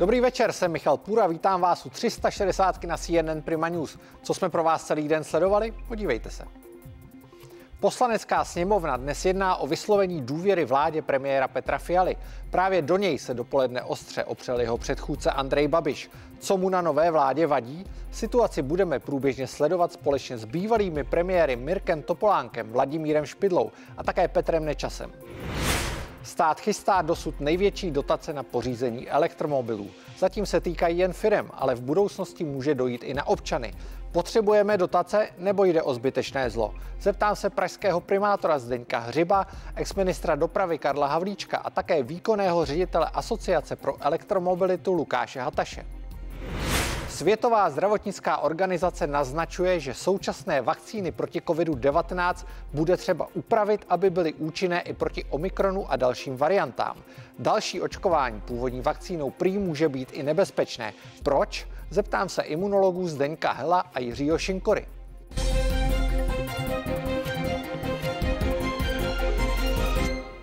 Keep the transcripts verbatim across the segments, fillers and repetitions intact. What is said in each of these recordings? Dobrý večer, jsem Michal Půr a vítám vás u tři sta šedesátky na C N N Prima News. Co jsme pro vás celý den sledovali? Podívejte se. Poslanecká sněmovna dnes jedná o vyslovení důvěry vládě premiéra Petra Fialy. Právě do něj se dopoledne ostře opřel jeho předchůdce Andrej Babiš. Co mu na nové vládě vadí? Situaci budeme průběžně sledovat společně s bývalými premiéry Mirkem Topolánkem, Vladimírem Špidlou a také Petrem Nečasem. Stát chystá dosud největší dotace na pořízení elektromobilů. Zatím se týkají jen firem, ale v budoucnosti může dojít i na občany. Potřebujeme dotace, nebo jde o zbytečné zlo? Zeptám se pražského primátora Zdeňka Hřiba, exministra dopravy Karla Havlíčka a také výkonného ředitele Asociace pro elektromobilitu Lukáše Hataše. Světová zdravotnická organizace naznačuje, že současné vakcíny proti covidu devatenáct bude třeba upravit, aby byly účinné i proti omikronu a dalším variantám. Další očkování původní vakcínou prý může být i nebezpečné. Proč? Zeptám se imunologů Zdeňka Hela a Jiřího Šinkory.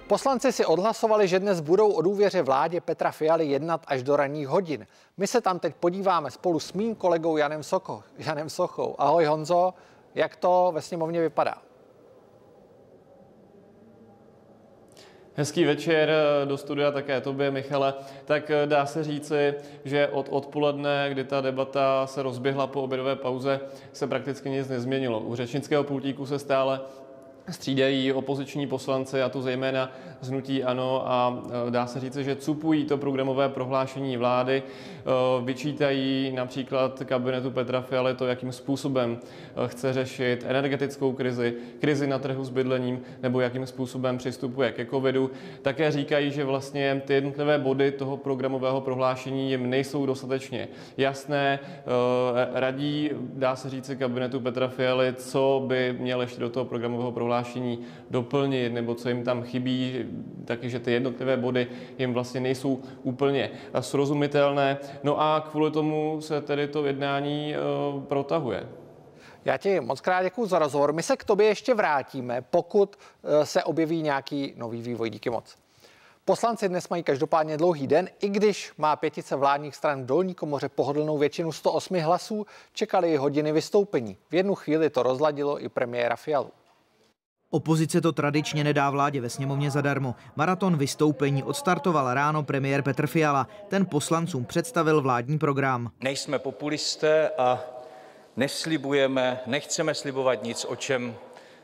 Poslanci si odhlasovali, že dnes budou o důvěře vládě Petra Fialy jednat až do ranních hodin. My se tam teď podíváme spolu s mým kolegou Janem, Soko, Janem Sochou. Ahoj Honzo, jak to ve sněmovně vypadá? Hezký večer do studia také tobě, Michale. Tak dá se říci, že od odpoledne, kdy ta debata se rozběhla po obědové pauze, se prakticky nic nezměnilo. U řečnického pultíku se stále střídají opoziční poslanci, a to zejména z hnutí ANO, a dá se říci, že cupují to programové prohlášení vlády, vyčítají například kabinetu Petra Fialy to, jakým způsobem chce řešit energetickou krizi, krizi na trhu s bydlením nebo jakým způsobem přistupuje ke covidu. Také říkají, že vlastně ty jednotlivé body toho programového prohlášení jim nejsou dostatečně jasné. Radí, dá se říci, kabinetu Petra Fialy, co by měl ještě do toho programového prohlášení doplnit, nebo co jim tam chybí, taky, že ty jednotlivé body jim vlastně nejsou úplně srozumitelné. No a kvůli tomu se tedy to jednání uh, protahuje. Já ti moc krát děkuju za rozhovor. My se k tobě ještě vrátíme, pokud uh, se objeví nějaký nový vývoj. Díky moc. Poslanci dnes mají každopádně dlouhý den, i když má pětice vládních stran v dolní komoře pohodlnou většinu sto osm hlasů, čekali hodiny vystoupení. V jednu chvíli to rozladilo i premiéra Fialu. Opozice to tradičně nedá vládě ve sněmovně zadarmo. Maraton vystoupení odstartoval ráno premiér Petr Fiala. Ten poslancům představil vládní program. Nejsme populisté a neslibujeme, nechceme slibovat nic, o čem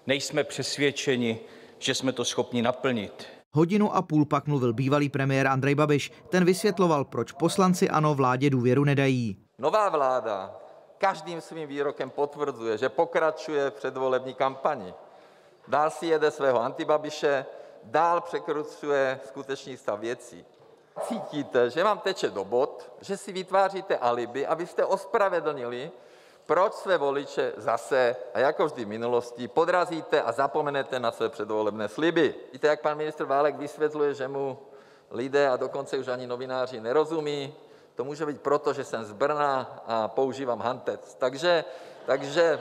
nejsme přesvědčeni, že jsme to schopni naplnit. Hodinu a půl pak mluvil bývalý premiér Andrej Babiš. Ten vysvětloval, proč poslanci ANO vládě důvěru nedají. Nová vláda každým svým výrokem potvrzuje, že pokračuje v předvolební kampani. Dál si jede svého antibabiše, dál překrucuje skutečný stav věcí. Cítíte, že vám teče do bod, že si vytváříte alibi, abyste ospravedlnili, proč své voliče zase a jako vždy v minulosti podrazíte a zapomenete na své předvolebné sliby. Víte, jak pan ministr Válek vysvětluje, že mu lidé a dokonce už ani novináři nerozumí? To může být proto, že jsem z Brna a používám hantec. Takže, takže...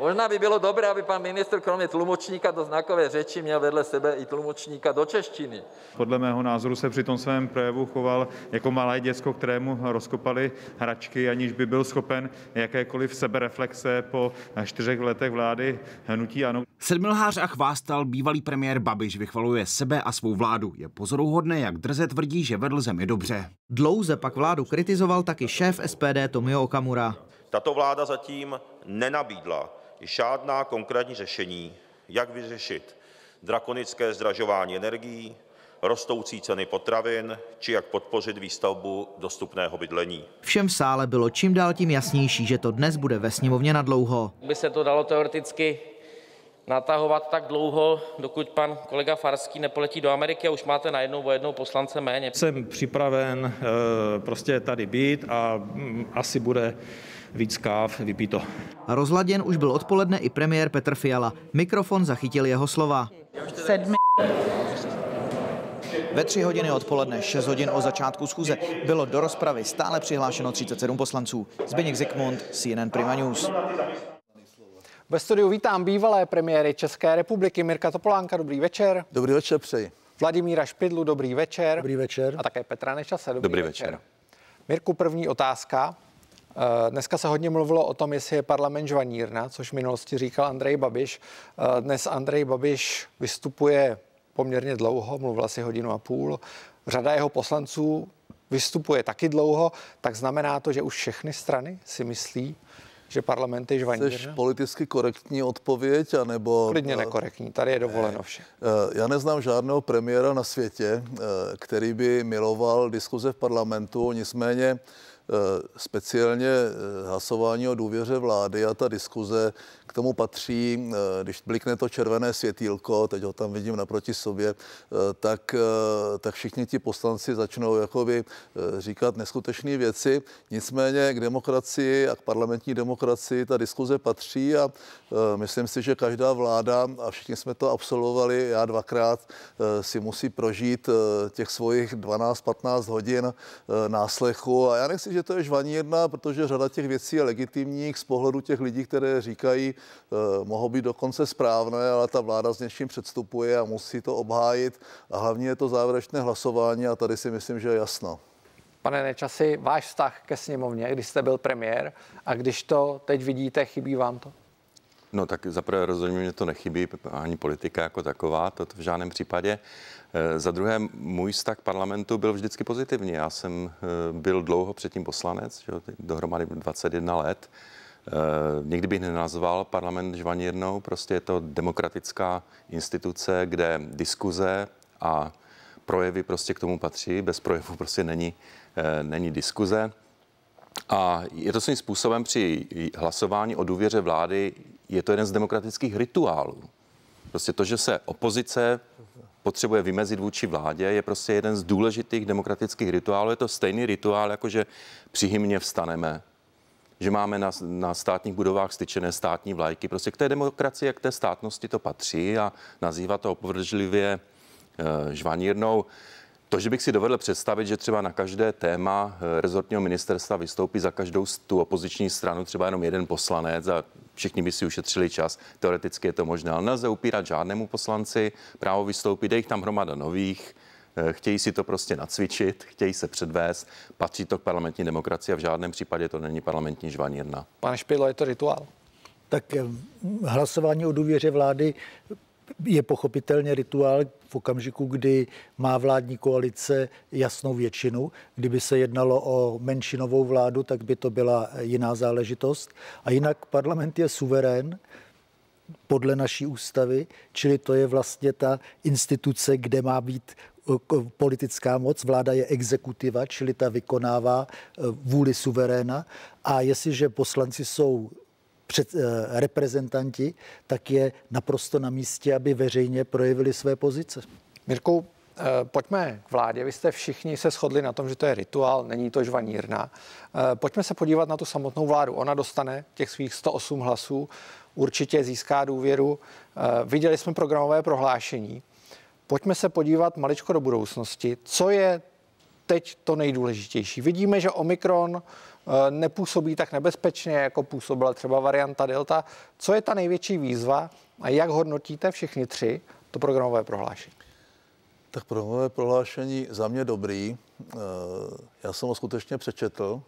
Možná by bylo dobré, aby pan ministr kromě tlumočníka do znakové řeči měl vedle sebe i tlumočníka do češtiny. Podle mého názoru se při tom svém projevu choval jako malé děcko, kterému rozkopali hračky, aniž by byl schopen jakékoliv sebereflexe po čtyřech letech vlády hnutí ANO. Sedmilhář a chvástal bývalý premiér Babiš vychvaluje sebe a svou vládu. Je pozoruhodné, jak drze tvrdí, že vedl zemi dobře. Dlouze pak vládu kritizoval taky šéf S P D Tomio Okamura. Tato vláda zatím nenabídla žádná konkrétní řešení, jak vyřešit drakonické zdražování energií, rostoucí ceny potravin, či jak podpořit výstavbu dostupného bydlení. Všem v sále bylo čím dál tím jasnější, že to dnes bude ve sněmovně nadlouho. By se to dalo teoreticky natahovat tak dlouho, dokud pan kolega Farský nepoletí do Ameriky a už máte najednou o jednou poslance méně. Jsem připraven prostě tady být a asi bude víc káv vypito. Rozladěn už byl odpoledne i premiér Petr Fiala. Mikrofon zachytil jeho slova. Sedmi... Ve tři hodiny odpoledne, šest hodin o začátku schůze, bylo do rozpravy stále přihlášeno třicet sedm poslanců. Zbyněk Zikmund, C N N Prima News. Ve studiu vítám bývalé premiéry České republiky Mirka Topolánka. Dobrý večer. Dobrý večer přeji. Vladimíra Špidlu, dobrý večer. Dobrý večer. A také Petra Nečase, dobrý, dobrý večer. večer. Mirku, první otázka. Dneska se hodně mluvilo o tom, jestli je parlament žvanírna, což v minulosti říkal Andrej Babiš. Dnes Andrej Babiš vystupuje poměrně dlouho, mluvil asi hodinu a půl. Řada jeho poslanců vystupuje taky dlouho, tak znamená to, že už všechny strany si myslí, že parlament je žvanírna? Chceš politicky korektní odpověď, anebo... Klidně nekorektní, tady je dovoleno vše. Já neznám žádného premiéra na světě, který by miloval diskuze v parlamentu, nicméně speciálně hlasování o důvěře vlády a ta diskuze k tomu patří, když blikne to červené světýlko, teď ho tam vidím naproti sobě, tak, tak všichni ti poslanci začnou jakoby říkat neskutečné věci. Nicméně k demokracii a k parlamentní demokracii ta diskuze patří a myslím si, že každá vláda, a všichni jsme to absolvovali, já dvakrát, si musí prožít těch svojich dvanáct patnáct hodin náslechu. A já nechci, že to je žvanírna, protože řada těch věcí je legitimních z pohledu těch lidí, které říkají, mohou být dokonce správné, ale ta vláda s něčím předstupuje a musí to obhájit. A hlavně je to závěrečné hlasování a tady si myslím, že je jasno. Pane Nečasi, váš vztah ke sněmovně, když jste byl premiér a když to teď vidíte, chybí vám to? No tak zaprvé rozhodně mě to nechybí, ani politika jako taková, to v žádném případě. Za druhé, můj vztah k parlamentu byl vždycky pozitivní. Já jsem byl dlouho předtím poslanec, dohromady dvacet jedna let. Nikdy bych nenazval parlament žvanírnou, prostě je to demokratická instituce, kde diskuze a projevy prostě k tomu patří, bez projevu prostě není, není diskuze. A je to svým způsobem při hlasování o důvěře vlády, je to jeden z demokratických rituálů. Prostě to, že se opozice potřebuje vymezit vůči vládě, je prostě jeden z důležitých demokratických rituálů. Je to stejný rituál, jako že při hymně vstaneme, že máme na, na státních budovách styčené státní vlajky. Prostě k té demokracii a k té státnosti to patří a nazývá to opovržlivě e, žvanírnou. To, že bych si dovedl představit, že třeba na každé téma rezortního ministerstva vystoupí za každou tu opoziční stranu třeba jenom jeden poslanec a všichni by si ušetřili čas. Teoreticky je to možné, ale nelze upírat žádnému poslanci právo vystoupit, je jich tam hromada nových, chtějí si to prostě nacvičit, chtějí se předvést, patří to k parlamentní demokracii a v žádném případě to není parlamentní žvanírna. Pane Špidlo, je to rituál? Tak hlasování o důvěře vlády je pochopitelně rituál v okamžiku, kdy má vládní koalice jasnou většinu. Kdyby se jednalo o menšinovou vládu, tak by to byla jiná záležitost. A jinak parlament je suverén podle naší ústavy, čili to je vlastně ta instituce, kde má být politická moc. Vláda je exekutiva, čili ta vykonává vůli suveréna. A jestliže poslanci jsou před reprezentanti, tak je naprosto na místě, aby veřejně projevili své pozice. Mirku, pojďme k vládě. Vy jste všichni se shodli na tom, že to je rituál, není to žvanírna. Pojďme se podívat na tu samotnou vládu. Ona dostane těch svých sto osm hlasů, určitě získá důvěru. Viděli jsme programové prohlášení. Pojďme se podívat maličko do budoucnosti. Co je teď to nejdůležitější? Vidíme, že Omikron nepůsobí tak nebezpečně, jako působila třeba varianta Delta. Co je ta největší výzva a jak hodnotíte všichni tři to programové prohlášení? Tak programové prohlášení za mě dobrý. Já jsem ho skutečně přečetl.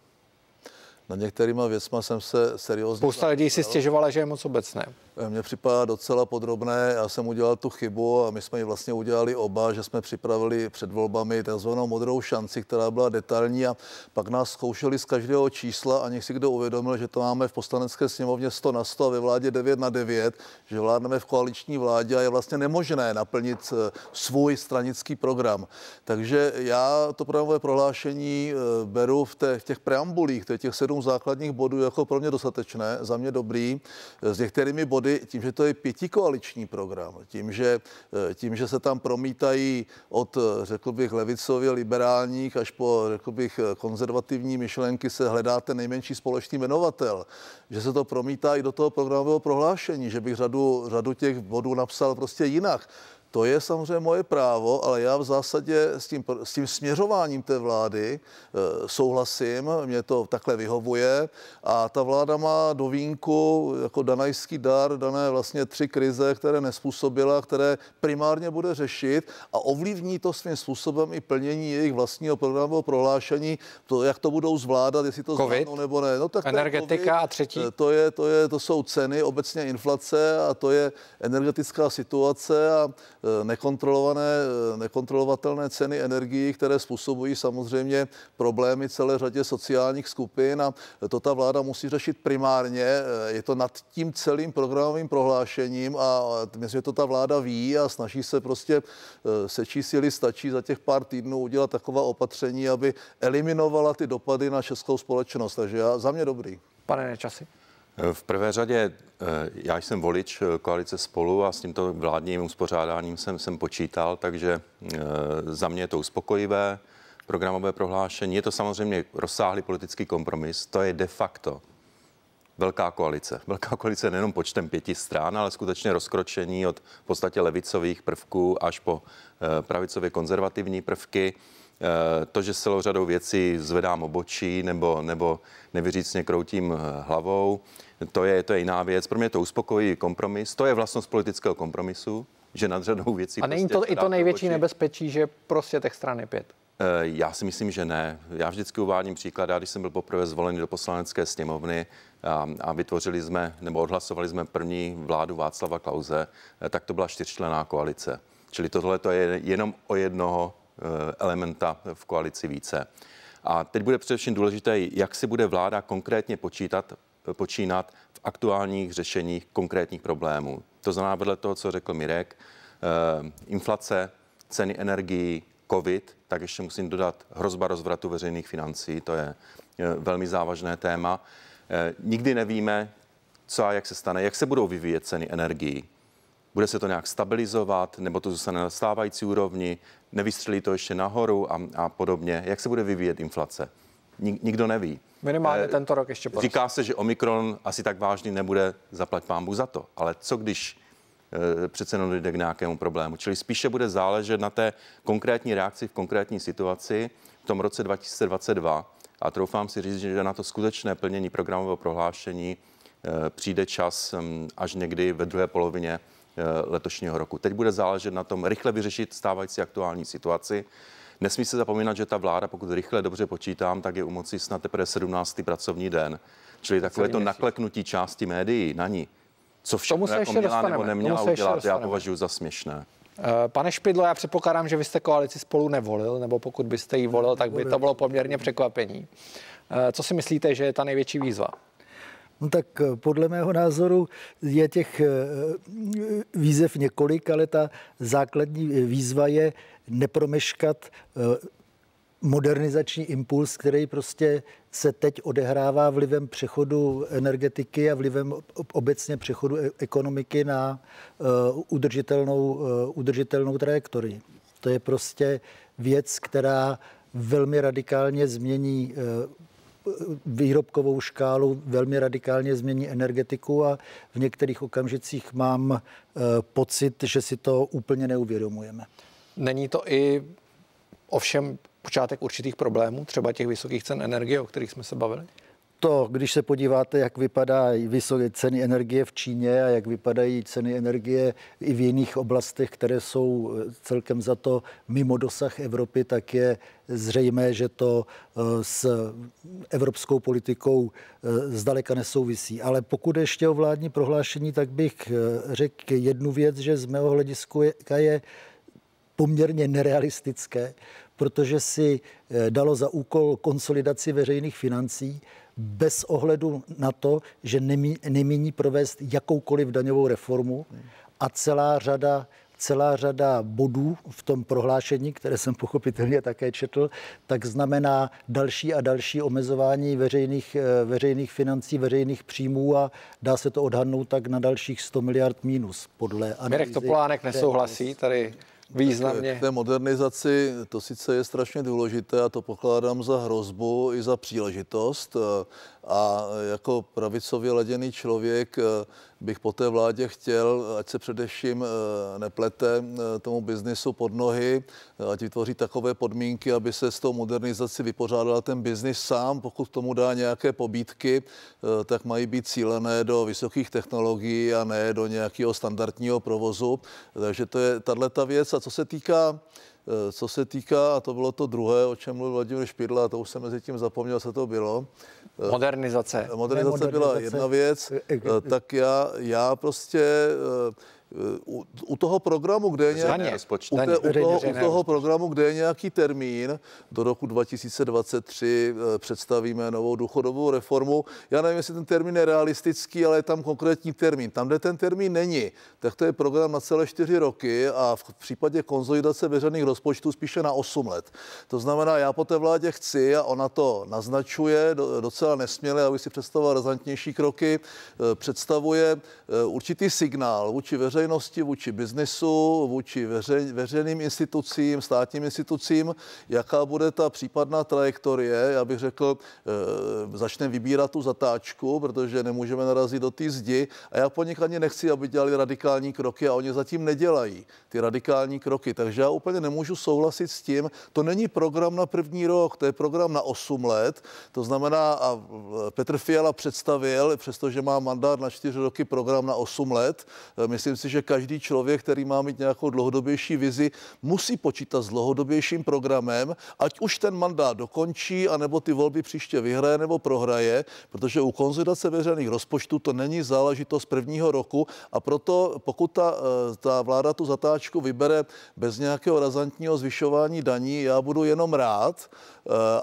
Na některýma věcma jsem se seriózně... Spousta lidí si stěžovala, že je moc obecné. Mně připadá docela podrobné, já jsem udělal tu chybu a my jsme ji vlastně udělali oba, že jsme připravili před volbami takzvanou modrou šanci, která byla detailní a pak nás zkoušeli z každého čísla a někdo si kdo uvědomil, že to máme v poslanecké sněmovně sto na sto a ve vládě devět na devět, že vládneme v koaliční vládě a je vlastně nemožné naplnit svůj stranický program. Takže já to programové prohlášení beru v těch, těch preambulích, to je těch sedm základních bodů jako pro mě dostatečné, za mě dobrý, s některými body tím, že to je pětikoaliční program, tím že, tím, že se tam promítají od, řekl bych, levicově liberálních až po, řekl bych, konzervativní myšlenky, se hledá ten nejmenší společný jmenovatel, že se to promítá i do toho programového prohlášení, že bych řadu, řadu těch bodů napsal prostě jinak. To je samozřejmě moje právo, ale já v zásadě s tím, s tím směřováním té vlády souhlasím, mě to takhle vyhovuje a ta vláda má do vínku jako danajský dar dané vlastně tři krize, které nespůsobila, které primárně bude řešit a ovlivní to svým způsobem i plnění jejich vlastního programového prohlášení, to, jak to budou zvládat, jestli to zvládnou nebo ne. No, tak energetika COVID, a třetí? To, je, to, je, to jsou ceny, obecně inflace a to je energetická situace a nekontrolované, nekontrolovatelné ceny energií, které způsobují samozřejmě problémy celé řadě sociálních skupin a to ta vláda musí řešit primárně. Je to nad tím celým programovým prohlášením a myslím, že to ta vláda ví a snaží se prostě sečí síly stačí za těch pár týdnů udělat taková opatření, aby eliminovala ty dopady na českou společnost. Takže já, za mě dobrý. Pane Nečasi. V prvé řadě já jsem volič koalice Spolu a s tímto vládním uspořádáním jsem, jsem počítal, takže za mě je to uspokojivé programové prohlášení. Je to samozřejmě rozsáhlý politický kompromis, to je de facto velká koalice. Velká koalice nejenom počtem pěti stran, ale skutečně rozkročení od v podstatě levicových prvků až po pravicově konzervativní prvky. To, že celou řadou věcí zvedám obočí nebo, nebo nevyřícně kroutím hlavou, to je, to je jiná věc. Pro mě to uspokojí kompromis. To je vlastnost politického kompromisu, že nad řadou věcí... A není prostě to i to největší obočí. Nebezpečí, že prostě těch stran je pět? Já si myslím, že ne. Já vždycky uvádím příklad. Já, když jsem byl poprvé zvolen do poslanecké sněmovny a, a vytvořili jsme nebo odhlasovali jsme první vládu Václava Klause, tak to byla čtyřčlenná koalice. Čili tohle to je jenom o jednoho elementa v koalici více. A teď bude především důležité, jak si bude vláda konkrétně počítat, počínat v aktuálních řešeních konkrétních problémů. To znamená vedle toho, co řekl Mirek, eh, inflace, ceny energií, covid, tak ještě musím dodat hrozba rozvratu veřejných financí, to je eh, velmi závažné téma. Eh, nikdy nevíme, co a jak se stane, jak se budou vyvíjet ceny energií. Bude se to nějak stabilizovat, nebo to zůstane na stávající úrovni, nevystřelí to ještě nahoru a, a podobně. Jak se bude vyvíjet inflace? Nik, nikdo neví. Minimálně e, tento rok ještě pořád. Říká se, že Omikron asi tak vážný nebude, zaplať pánbůh za to. Ale co když e, přece jenom dojde k nějakému problému? Čili spíše bude záležet na té konkrétní reakci v konkrétní situaci v tom roce dva tisíce dvacet dva. A troufám si říct, že na to skutečné plnění programového prohlášení e, přijde čas e, až někdy ve druhé polovině letošního roku. Teď bude záležet na tom rychle vyřešit stávající aktuální situaci. Nesmí se zapomínat, že ta vláda, pokud rychle dobře počítám, tak je u moci snad teprve sedmnáctý pracovní den. Čili takové to nakleknutí části médií na ní, co všechno jako měla nebo neměla udělat, já považuji za směšné. Pane Špidlo, já předpokládám, že vy jste koalici Spolu nevolil, nebo pokud byste ji volil, tak by to bylo poměrně překvapení. Co si myslíte, že je ta největší výzva? No tak podle mého názoru je těch výzev několik, ale ta základní výzva je nepromeškat modernizační impuls, který prostě se teď odehrává vlivem přechodu energetiky a vlivem obecně přechodu ekonomiky na udržitelnou, udržitelnou trajektorii. To je prostě věc, která velmi radikálně změní výrobkovou škálu, velmi radikálně změní energetiku a v některých okamžicích mám pocit, že si to úplně neuvědomujeme. Není to i ovšem počátek určitých problémů, třeba těch vysokých cen energie, o kterých jsme se bavili? To, když se podíváte, jak vypadají vysoké ceny energie v Číně a jak vypadají ceny energie i v jiných oblastech, které jsou celkem za to mimo dosah Evropy, tak je zřejmé, že to s evropskou politikou zdaleka nesouvisí. Ale pokud ještě o vládní prohlášení, tak bych řekl jednu věc, že z mého hlediska je poměrně nerealistické, protože si dalo za úkol konsolidaci veřejných financí bez ohledu na to, že nemí, nemíní provést jakoukoliv daňovou reformu a celá řada, celá řada bodů v tom prohlášení, které jsem pochopitelně také četl, tak znamená další a další omezování veřejných, veřejných financí, veřejných příjmů a dá se to odhadnout tak na dalších sto miliard mínus podle analýzy. Mirek Topolánek nesouhlasí tady. Významně. K té modernizaci to sice je strašně důležité a to pokládám za hrozbu i za příležitost. a jako pravicově laděný člověk bych po té vládě chtěl, ať se především neplete tomu biznisu pod nohy, ať vytvoří takové podmínky, aby se s tou modernizací vypořádal ten biznis sám. Pokud tomu dá nějaké pobídky, tak mají být cílené do vysokých technologií a ne do nějakého standardního provozu. Takže to je tato věc. A co se týká Co se týká, a to bylo to druhé, o čem mluvil Vladimír Špidla, a to už jsem mezi tím zapomněl, co to bylo. Modernizace. Modernizace byla jedna věc, tak já, já prostě... U, u toho programu, kde je nějaký, u té, u toho, u toho programu, kde je nějaký termín, do roku dva tisíce dvacet tři představíme novou důchodovou reformu. Já nevím, jestli ten termín je realistický, ale je tam konkrétní termín. Tam, kde ten termín není, tak to je program na celé čtyři roky a v případě konsolidace veřejných rozpočtů spíše na osm let. To znamená, já po té vládě chci, a ona to naznačuje docela nesměle, aby si představovala razantnější kroky, představuje určitý signál vůči veřejnosti, vůči biznesu, vůči veře, veřejným institucím, státním institucím, jaká bude ta případná trajektorie. Já bych řekl, e, začneme vybírat tu zatáčku, protože nemůžeme narazit do té zdi a já po nich ani nechci, aby dělali radikální kroky a oni zatím nedělají ty radikální kroky. Takže já úplně nemůžu souhlasit s tím, to není program na první rok, to je program na osm let, to znamená a Petr Fiala představil, přestože má mandát na čtyři roky, program na osm let. Myslím si, že každý člověk, který má mít nějakou dlouhodobější vizi, musí počítat s dlouhodobějším programem, ať už ten mandát dokončí, anebo ty volby příště vyhraje nebo prohraje, protože u konsolidace veřejných rozpočtů to není záležitost prvního roku a proto pokud ta, ta vláda tu zatáčku vybere bez nějakého razantního zvyšování daní, já budu jenom rád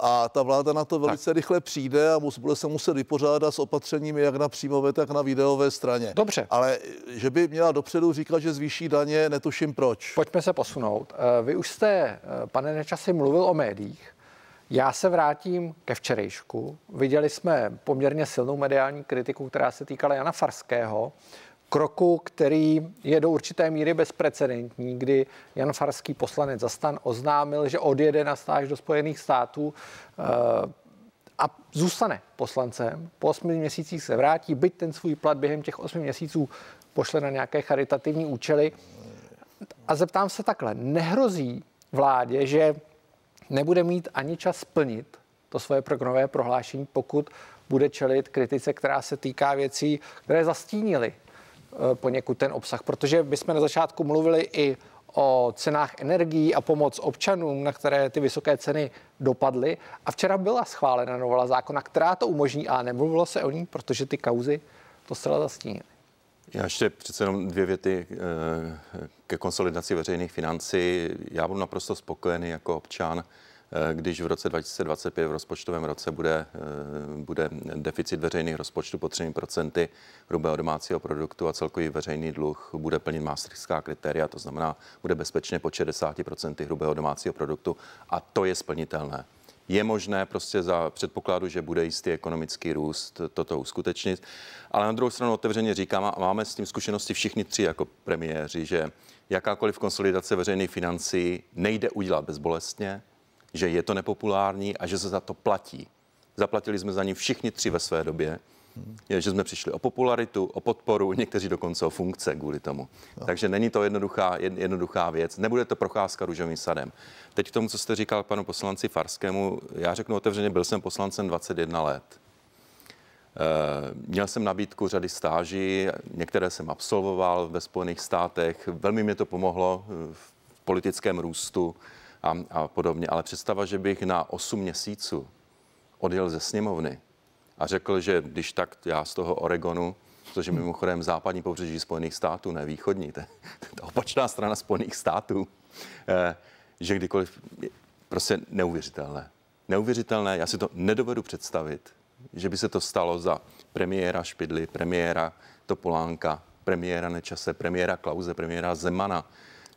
a ta vláda na to velice rychle přijde a mus, bude se muset vypořádat s opatřeními jak na příjmové, tak na výdajové straně. Dobře. Ale že by měla dopředu říkat, že zvýší daně, netuším proč. Pojďme se posunout. Vy už jste, pane Nečasi, mluvil o médiích. Já se vrátím ke včerejšku. Viděli jsme poměrně silnou mediální kritiku, která se týkala Jana Farského. Kroku, který je do určité míry bezprecedentní, kdy Jan Farský, poslanec za STAN, oznámil, že odjede na stáž do Spojených států a zůstane poslancem. Po osmi měsících se vrátí, byť ten svůj plat během těch osmi měsíců pošle na nějaké charitativní účely. A zeptám se takhle, nehrozí vládě, že nebude mít ani čas splnit to svoje programové prohlášení, pokud bude čelit kritice, která se týká věcí, které zastínily poněkud ten obsah? Protože my jsme na začátku mluvili i o cenách energií a pomoc občanům, na které ty vysoké ceny dopadly. A včera byla schválena novela zákona, která to umožní, a nemluvilo se o ní, protože ty kauzy to zcela zastínily. Já ještě přece jenom dvě věty ke konsolidaci veřejných financí. Já budu naprosto spokojený jako občan, když v roce dva tisíce dvacet pět, v rozpočtovém roce, bude, bude deficit veřejných rozpočtů po tři procenta hrubého domácího produktu a celkový veřejný dluh bude plnit maastrichtská kritéria, to znamená, bude bezpečně po šedesáti procentech hrubého domácího produktu a to je splnitelné. Je možné prostě za předpokladu, že bude jistý ekonomický růst, toto uskutečnit. Ale na druhou stranu otevřeně říkám, a máme s tím zkušenosti všichni tři jako premiéři, že jakákoliv konsolidace veřejných financí nejde udělat bezbolestně, že je to nepopulární a že se za to platí. Zaplatili jsme za ní všichni tři ve své době, že jsme přišli o popularitu, o podporu, někteří dokonce o funkce kvůli tomu. No. Takže není to jednoduchá, jednoduchá věc, nebude to procházka růžovým sadem. Teď k tomu, co jste říkal panu poslanci Farskému, já řeknu otevřeně, byl jsem poslancem dvacet jedna let. Měl jsem nabídku řady stáží, některé jsem absolvoval ve Spojených státech, velmi mě to pomohlo v politickém růstu a, a podobně, ale představa, že bych na osm měsíců odjel ze sněmovny a řekl, že když tak já z toho Oregonu, což je mimochodem západní pobřeží Spojených států, ne východní, to je ta opačná strana Spojených států, že kdykoliv, prostě neuvěřitelné. Neuvěřitelné, já si to nedovedu představit, že by se to stalo za premiéra Špidly, premiéra Topolánka, premiéra Nečase, premiéra Klause, premiéra Zemana.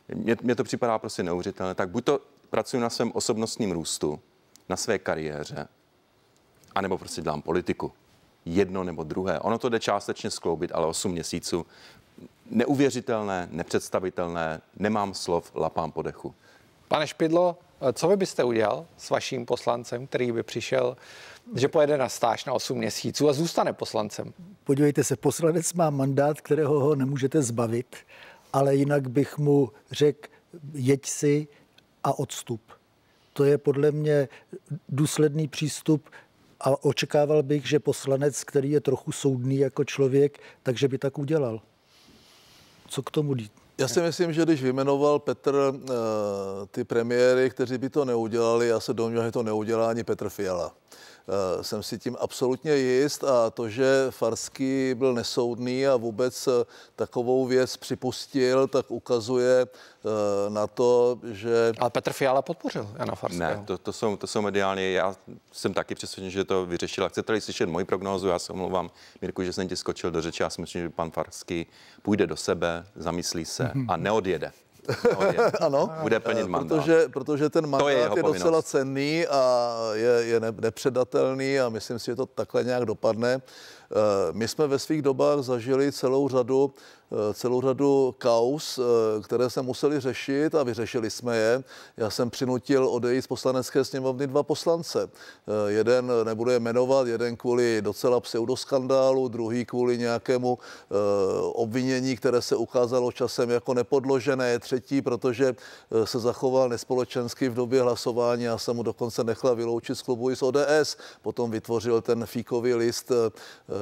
Mně, mně to připadá prostě neuvěřitelné. Tak buď to pracuji na svém osobnostním růstu, na své kariéře, a nebo prostě dělám politiku. Jedno nebo druhé. Ono to jde částečně skloubit, ale osm měsíců. Neuvěřitelné, nepředstavitelné, nemám slov, lapám po dechu. Pane Špidlo, Co vy byste udělal s vaším poslancem, který by přišel, že pojede na stáž na osm měsíců a zůstane poslancem? Podívejte se, poslanec má mandát, kterého ho nemůžete zbavit, ale jinak bych mu řekl, jeď si a odstup. To je podle mě důsledný přístup a očekával bych, že poslanec, který je trochu soudný jako člověk, takže by tak udělal. Co k tomu dít? Já si myslím, že když vyjmenoval Petr uh, ty premiéry, kteří by to neudělali, já se domnívám, že to neudělá ani Petr Fiala. Uh, jsem si tím absolutně jist a to, že Farský byl nesoudný a vůbec takovou věc připustil, tak ukazuje uh, na to, že... Ale Petr Fiala podpořil Jana Farského. Ne, to, to, jsou, to jsou mediální. Já jsem taky přesvědčen, že to vyřešila. Chcete-li slyšet moji prognózu? Já se omlouvám, Mirku, že jsem ti skočil do řeči. Já si myslím, že pan Farský půjde do sebe, zamyslí se a neodjede. No, ano, bude plnit mandát. Protože, protože ten mandát je, je docela cenný a je, je nepředatelný a myslím si, že to takhle nějak dopadne. My jsme ve svých dobách zažili celou řadu, celou řadu kauz, které se museli řešit a vyřešili jsme je. Já jsem přinutil odejít z poslanecké sněmovny dva poslance. Jeden nebudu je jmenovat, jeden kvůli docela pseudoskandálu, druhý kvůli nějakému obvinění, které se ukázalo časem jako nepodložené, třetí, protože se zachoval nespolečensky v době hlasování. Já jsem mu dokonce nechal vyloučit z klubu i z O D S. Potom vytvořil ten fíkový list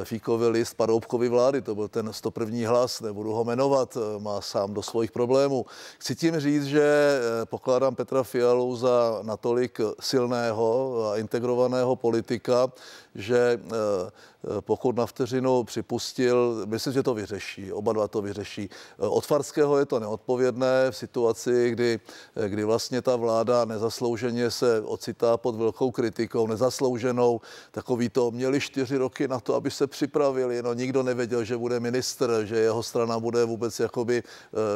fíkový list Paroubkovy vlády, to byl ten sto první hlas, nebudu ho jmenovat, má sám do svých problémů. Chci tím říct, že pokládám Petra Fialu za natolik silného a integrovaného politika, že pokud na vteřinu připustil, myslím, že to vyřeší, oba dva to vyřeší. Od Farského je to neodpovědné v situaci, kdy, kdy vlastně ta vláda nezaslouženě se ocitá pod velkou kritikou, nezaslouženou, takový to měli čtyři roky na to, aby se připravili, no nikdo nevěděl, že bude ministr, že jeho strana bude vůbec jakoby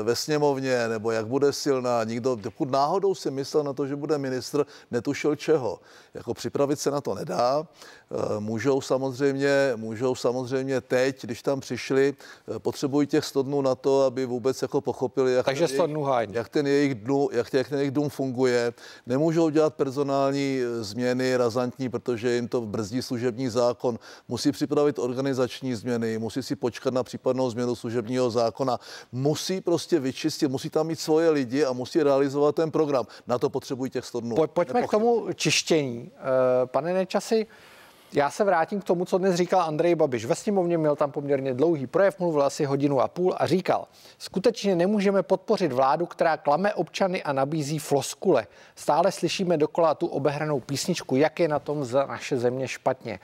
ve sněmovně, nebo jak bude silná, nikdo, pokud náhodou si myslel na to, že bude ministr, netušil čeho. Jako připravit se na to nedá. Můžou samozřejmě, můžou samozřejmě teď, když tam přišli, potřebují těch sto dnů na to, aby vůbec jako pochopili, jak, Takže ten, jejich, jak, ten, jejich dnu, jak, jak ten jejich dům funguje. Nemůžou dělat personální změny razantní, protože jim to brzdí služební zákon. Musí připravit organizační změny, musí si počkat na případnou změnu služebního zákona. Musí prostě vyčistit, musí tam mít svoje lidi a musí realizovat ten program. Na to potřebují těch sto dnů. Po, pojďme Nepochyb. k tomu čištění. Pane Nečasi, já se vrátím k tomu, co dnes říkal Andrej Babiš. Ve sněmovně měl tam poměrně dlouhý projev, mluvil asi hodinu a půl a říkal, skutečně nemůžeme podpořit vládu, která klame občany a nabízí floskule. Stále slyšíme dokola tu obehranou písničku, jak je na tom za naše země špatně.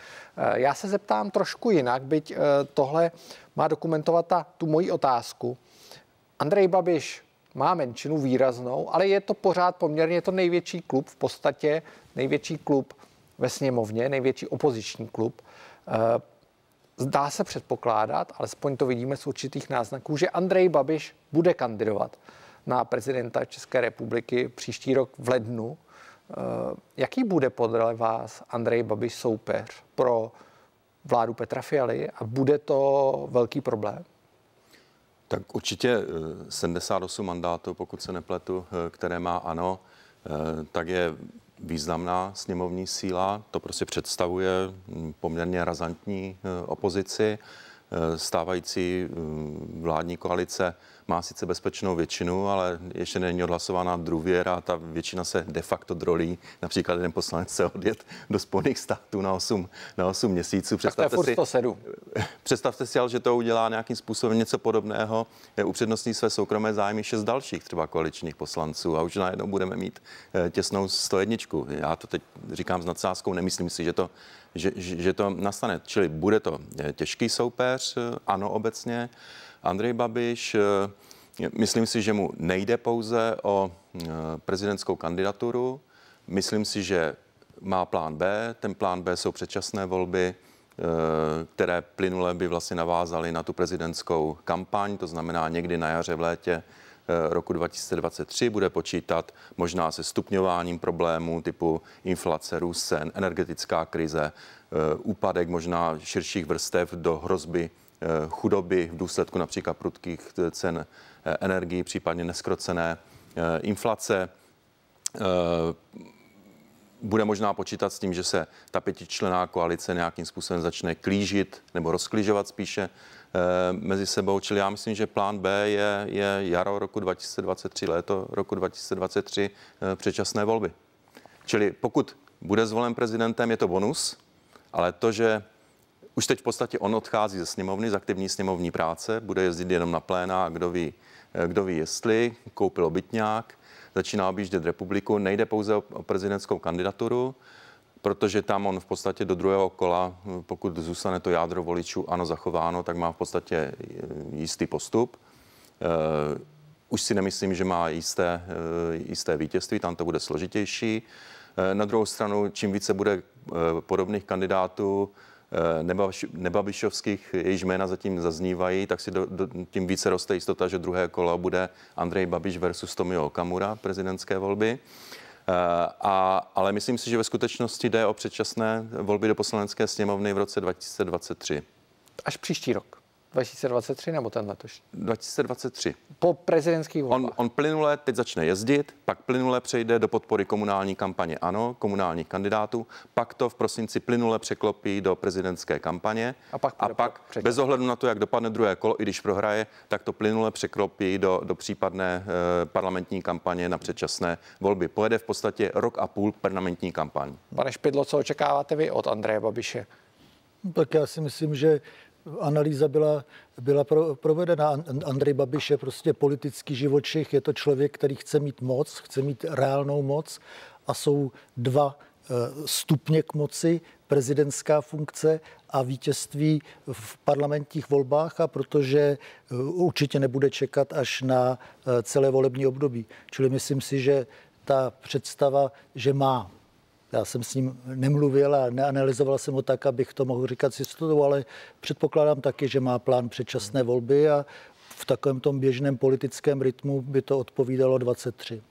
Já se zeptám trošku jinak, byť tohle má dokumentovat ta, tu moji otázku. Andrej Babiš má menšinu výraznou, ale je to pořád poměrně to největší klub, v podstatě největší klub ve sněmovně, největší opoziční klub. Zdá se předpokládat, alespoň to vidíme z určitých náznaků, že Andrej Babiš bude kandidovat na prezidenta České republiky příští rok v lednu. Jaký bude podle vás Andrej Babiš soupeř pro vládu Petra Fialy a bude to velký problém? Tak určitě sedmdesát osm mandátů, pokud se nepletu, které má ANO, tak je významná sněmovní síla, to prostě představuje poměrně razantní opozici. Stávající vládní koalice má sice bezpečnou většinu, ale ještě není odhlasována důvěra a ta většina se de facto drolí. Například jeden poslanec se odjet do Spojených států na osm měsíců. Představte si, představte si, ale, že to udělá nějakým způsobem něco podobného. Upřednostní své soukromé zájmy šest dalších třeba koaličních poslanců a už najednou budeme mít těsnou sto jedna. Já to teď říkám s nadsázkou, nemyslím si, že to Že, že to nastane. Čili bude to těžký soupeř, ano, obecně. Andrej Babiš, myslím si, že mu nejde pouze o prezidentskou kandidaturu. Myslím si, že má plán B. Ten plán B jsou předčasné volby, které plynule by vlastně navázaly na tu prezidentskou kampaň, to znamená někdy na jaře, v létě roku dva tisíce dvacet tři bude počítat možná se stupňováním problémů typu inflace, růst cen, energetická krize, úpadek možná širších vrstev do hrozby chudoby v důsledku například prudkých cen energií, případně neskrocené inflace. bude možná počítat s tím, že se ta pětičlenná koalice nějakým způsobem začne klížit nebo rozklížovat spíše mezi sebou. Čili já myslím, že plán B je, je jaro roku dva tisíce dvacet tři, léto roku dva tisíce dvacet tři, předčasné volby. Čili pokud bude zvolen prezidentem, je to bonus, ale to, že už teď v podstatě on odchází ze sněmovny, z aktivní sněmovní práce, bude jezdit jenom na pléna a kdo ví, kdo ví jestli, koupil obytňák, začíná objíždět republiku, nejde pouze o prezidentskou kandidaturu, protože tam on v podstatě do druhého kola, pokud zůstane to jádro voličů ANO zachováno, tak má v podstatě jistý postup. Už si nemyslím, že má jisté, jisté vítězství, tam to bude složitější. Na druhou stranu, čím více bude podobných kandidátů nebabišovských, jejichž jména zatím zaznívají, tak si do, do, tím více roste jistota, že druhé kolo bude Andrej Babiš versus Tomio Okamura prezidentské volby. A, ale myslím si, že ve skutečnosti jde o předčasné volby do poslanecké sněmovny v roce dva tisíce dvacet tři. Až příští rok. dva tisíce dvacet tři nebo ten letošní? dva tisíce dvacet tři. Po prezidentských volbách. On, on plynule teď začne jezdit, pak plynule přejde do podpory komunální kampaně ANO, komunálních kandidátů, pak to v prosinci plynule překlopí do prezidentské kampaně a pak, a pak pro, bez ohledu na to, jak dopadne druhé kolo, i když prohraje, tak to plynule překlopí do, do případné eh, parlamentní kampaně na předčasné volby. Pojede v podstatě rok a půl parlamentní kampaň. Pane Špidlo, co očekáváte vy od Andreje Babiše? Tak já si myslím, že analýza byla, byla pro, provedena. Andrej Babiš je prostě politický živočich, je to člověk, který chce mít moc, chce mít reálnou moc a jsou dva stupně k moci, prezidentská funkce a vítězství v parlamentních volbách, a protože určitě nebude čekat až na celé volební období. Čili myslím si, že ta představa, že má, já jsem s ním nemluvil a neanalyzoval jsem ho tak, abych to mohl říkat s jistotou, ale předpokládám taky, že má plán předčasné volby a v takovém tom běžném politickém rytmu by to odpovídalo dvacet tři.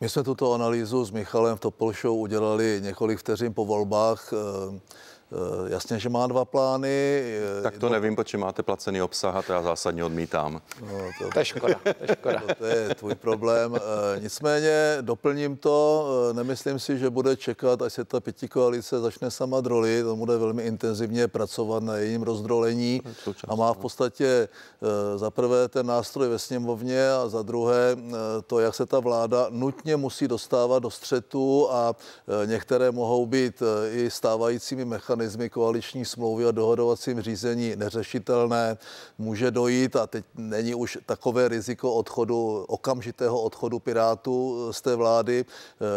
My jsme tuto analýzu s Michalem Topolšou udělali několik vteřin po volbách. Jasně, že má dva plány. Tak to jedno... nevím, protože máte placený obsah a to já zásadně odmítám. No, to... to je škoda. To je, škoda. To je tvůj problém. Nicméně doplním to. Nemyslím si, že bude čekat, až se ta pětikoalice začne sama drolit. On bude velmi intenzivně pracovat na jejím rozdrolení a má v podstatě za prvé ten nástroj ve sněmovně a za druhé to, jak se ta vláda nutně musí dostávat do střetu a některé mohou být i stávajícími mechanizmy koaliční smlouvy a dohodovacím řízení neřešitelné, může dojít a teď není už takové riziko odchodu, okamžitého odchodu Pirátů z té vlády.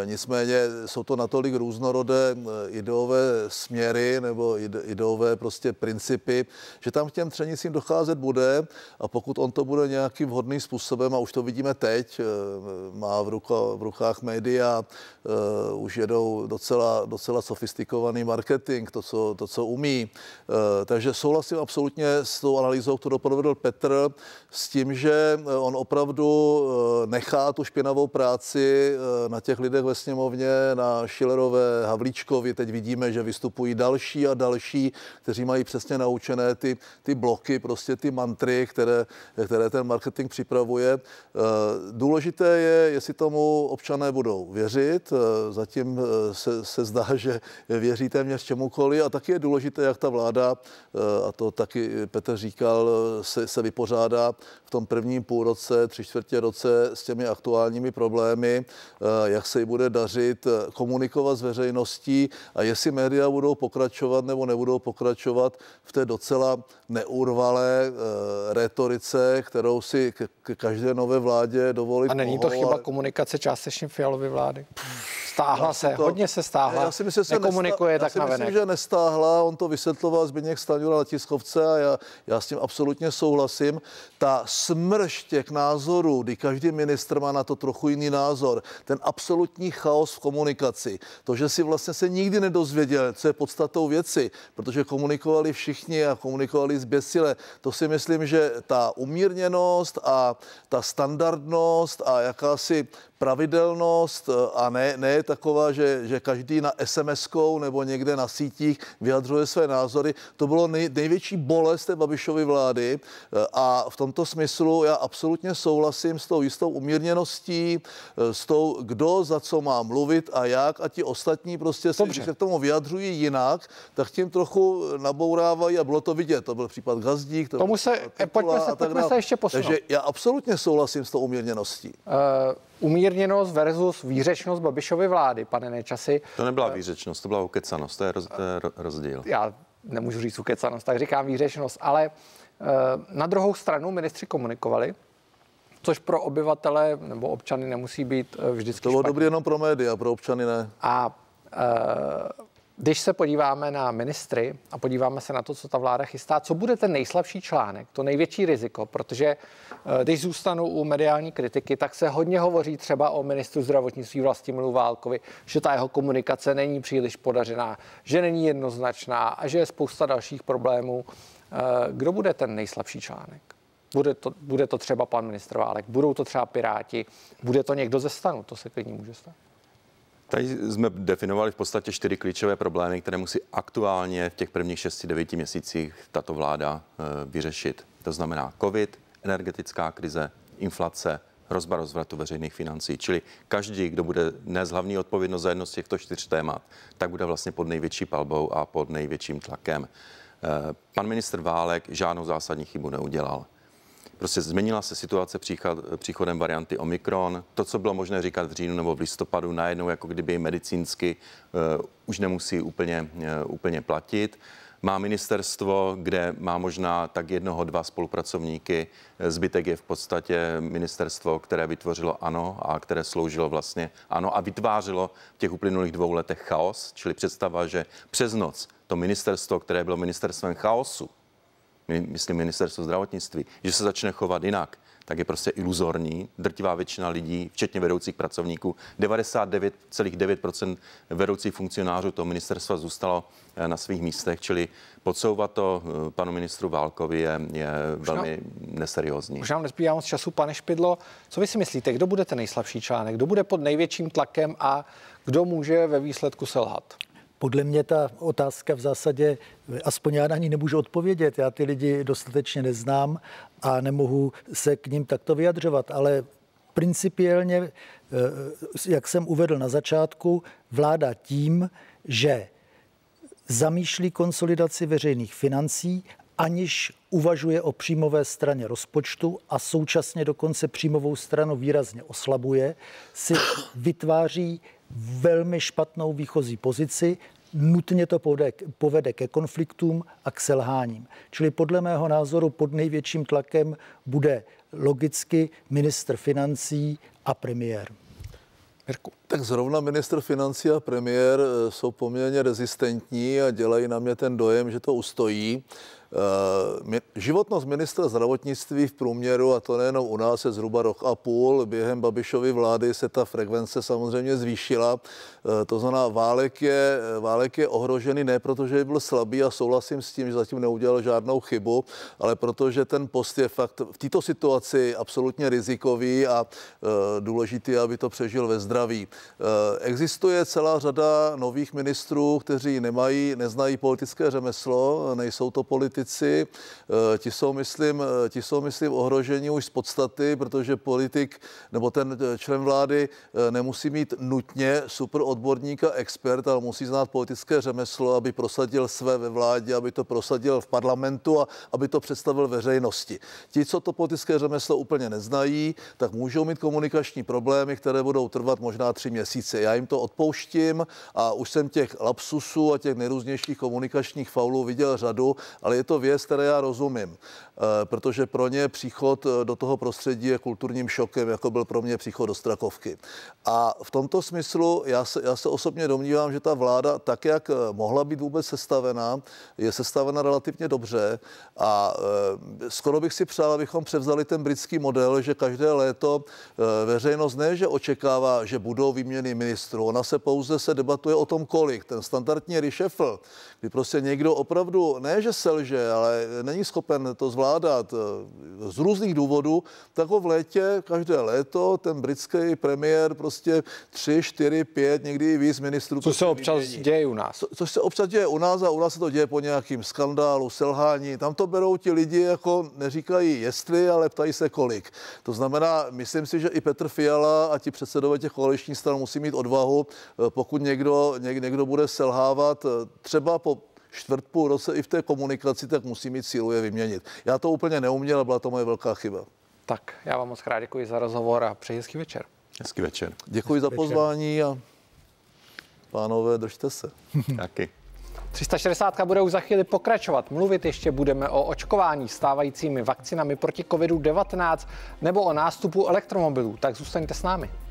Nicméně jsou to natolik různorodé ideové směry nebo ideové prostě principy, že tam k těm třenicím docházet bude a pokud on to bude nějakým vhodným způsobem, a už to vidíme teď, má v, ruka, v rukách média, už jedou docela, docela sofistikovaný marketing, to, co, to, co umí. E, takže souhlasím absolutně s tou analýzou, kterou provedl Petr, s tím, že on opravdu nechá tu špinavou práci na těch lidech ve sněmovně, na Schillerové, Havlíčkovi. Teď vidíme, že vystupují další a další, kteří mají přesně naučené ty, ty bloky, prostě ty mantry, které, které ten marketing připravuje. E, důležité je, jestli tomu občané budou věřit. E, zatím se, se zdá, že věří téměř čemu. A taky je důležité, jak ta vláda, a to taky Petr říkal, se, se vypořádá v tom prvním půlroce, tři čtvrtě roce s těmi aktuálními problémy, jak se jí bude dařit komunikovat s veřejností a jestli média budou pokračovat nebo nebudou pokračovat v té docela neurvalé retorice, kterou si k každé nové vládě dovolit. A není to chyba komunikace částečně Fialovy vlády? Stáhla se, to, hodně se stáhla, já si myslím, že nekomunikuje nesta, tak na venek. Já si myslím, že nestáhla, on to vysvětloval Zběněk Staňura na tiskovce a já, já s tím absolutně souhlasím. Ta smrš těch názorů, kdy každý ministr má na to trochu jiný názor, ten absolutní chaos v komunikaci, to, že si vlastně se nikdy nedozvěděl, co je podstatou věci, protože komunikovali všichni a komunikovali zběsile, to si myslím, že ta umírněnost a ta standardnost a jakási pravidelnost a ne, ne je taková, že, že každý na es em eskou nebo někde na sítích vyjadřuje své názory. To bylo nej, největší bolest té Babišovy vlády a v tomto smyslu já absolutně souhlasím s tou jistou umírněností, s tou, kdo za co má mluvit a jak, a ti ostatní prostě se, když se k tomu vyjadřují jinak, tak tím trochu nabourávají a bylo to vidět. To byl případ Gazdík, to tomu se, pojďme se, pojďme se ještě posunout. Takže já absolutně souhlasím s tou umírněností. Uh... Umírněnost versus výřečnost Babišovy vlády, pane Nečasi. To nebyla výřečnost, to byla ukecanost, to je, roz, to je rozdíl. Já nemůžu říct ukecanost, tak říkám výřečnost, ale na druhou stranu ministři komunikovali, což pro obyvatele nebo občany nemusí být vždycky to bylo dobré jenom pro média, pro občany ne. A když se podíváme na ministry a podíváme se na to, co ta vláda chystá, co bude ten nejslabší článek, to největší riziko, protože když zůstanou u mediální kritiky, tak se hodně hovoří třeba o ministru zdravotnictví Vlastimilu Válkovi, že ta jeho komunikace není příliš podařená, že není jednoznačná a že je spousta dalších problémů. Kdo bude ten nejslabší článek? Bude to, bude to třeba pan ministr Válek, budou to třeba Piráti, bude to někdo ze STANu, to se klidně může stát. Tady jsme definovali v podstatě čtyři klíčové problémy, které musí aktuálně v těch prvních šesti devíti měsících tato vláda vyřešit. To znamená covid, energetická krize, inflace, hrozba rozvratu veřejných financí. Čili každý, kdo bude nést hlavní odpovědnost za jedno z těchto čtyř témat, tak bude vlastně pod největší palbou a pod největším tlakem. Pan ministr Válek žádnou zásadní chybu neudělal. Prostě změnila se situace příchod, příchodem varianty Omikron. To, co bylo možné říkat v říjnu nebo v listopadu, najednou jako kdyby medicínsky uh, už nemusí úplně, uh, úplně platit. Má ministerstvo, kde má možná tak jednoho, dva spolupracovníky. Zbytek je v podstatě ministerstvo, které vytvořilo ANO a které sloužilo vlastně ANO a vytvářelo v těch uplynulých dvou letech chaos. Čili představa, že přes noc to ministerstvo, které bylo ministerstvem chaosu, myslím ministerstvo zdravotnictví, že se začne chovat jinak, tak je prostě iluzorní. Drtivá většina lidí, včetně vedoucích pracovníků, devadesát devět celá devět procent vedoucích funkcionářů toho ministerstva zůstalo na svých místech, čili podsouvat to panu ministru Válkovi je, je velmi nám, neseriózní. Už nám nezbývá moc času, pane Špidlo. Co vy si myslíte, kdo bude ten nejslabší článek, kdo bude pod největším tlakem a kdo může ve výsledku selhat? Podle mě ta otázka v zásadě, aspoň já na ní nemůžu odpovědět, já ty lidi dostatečně neznám a nemohu se k nim takto vyjadřovat, ale principiálně, jak jsem uvedl na začátku, vláda tím, že zamýšlí konsolidaci veřejných financí, aniž uvažuje o příjmové straně rozpočtu a současně dokonce příjmovou stranu výrazně oslabuje, si vytváří velmi špatnou výchozí pozici, nutně to povede ke konfliktům a k selháním. Čili podle mého názoru pod největším tlakem bude logicky ministr financí a premiér. Tak zrovna ministr financí a premiér jsou poměrně rezistentní a dělají na mě ten dojem, že to ustojí. Životnost ministra zdravotnictví v průměru, a to nejenom u nás, je zhruba rok a půl. Během Babišovy vlády se ta frekvence samozřejmě zvýšila. To znamená, Válek je, Válek je ohrožený ne proto, že byl slabý, a souhlasím s tím, že zatím neudělal žádnou chybu, ale protože ten post je fakt v této situaci absolutně rizikový a důležitý, aby to přežil ve zdraví. Existuje celá řada nových ministrů, kteří nemají, neznají politické řemeslo, nejsou to politici. Ti jsou, myslím, ti jsou, myslím, ohroženi už z podstaty, protože politik nebo ten člen vlády nemusí mít nutně super odborníka, expert, ale musí znát politické řemeslo, aby prosadil své ve vládě, aby to prosadil v parlamentu a aby to představil veřejnosti. Ti, co to politické řemeslo úplně neznají, tak můžou mít komunikační problémy, které budou trvat možná tři měsíce. Já jim to odpouštím a už jsem těch lapsusů a těch nejrůznějších komunikačních faulů viděl řadu, ale je to věc, které já rozumím, protože pro ně příchod do toho prostředí je kulturním šokem, jako byl pro mě příchod do Strakovky. A v tomto smyslu já se, já se osobně domnívám, že ta vláda, tak jak mohla být vůbec sestavena, je sestavena relativně dobře a skoro bych si přál, abychom převzali ten britský model, že každé léto veřejnost ne, že očekává, že budou výměny ministrů, ona se pouze se debatuje o tom, kolik. Ten standardní reshuffle, kdy prostě někdo opravdu, ne, že selže, může, ale není schopen to zvládat z různých důvodů, tak ho v létě, každé léto, ten britský premiér prostě tři, čtyři, pět, někdy i víc ministrů. Co se občas děje u nás. Co, což se občas děje u nás a u nás se to děje po nějakým skandálu, selhání. Tam to berou ti lidi, jako neříkají jestli, ale ptají se kolik. To znamená, myslím si, že i Petr Fiala a ti předsedové těch koaličních stran musí mít odvahu, pokud někdo, někdo bude selhávat třeba po čtvrt půl roce i v té komunikaci, tak musí mít sílu je vyměnit. Já to úplně neuměl, byla to moje velká chyba. Tak, já vám moc krát děkuji za rozhovor a přeji hezký večer. Hezký večer. Děkuji hezký za pozvání večer. A pánové, držte se. Taky. tři sta šedesát bude už za chvíli pokračovat. Mluvit ještě budeme o očkování stávajícími vakcinami proti kovidu devatenáct nebo o nástupu elektromobilů. Tak zůstaňte s námi.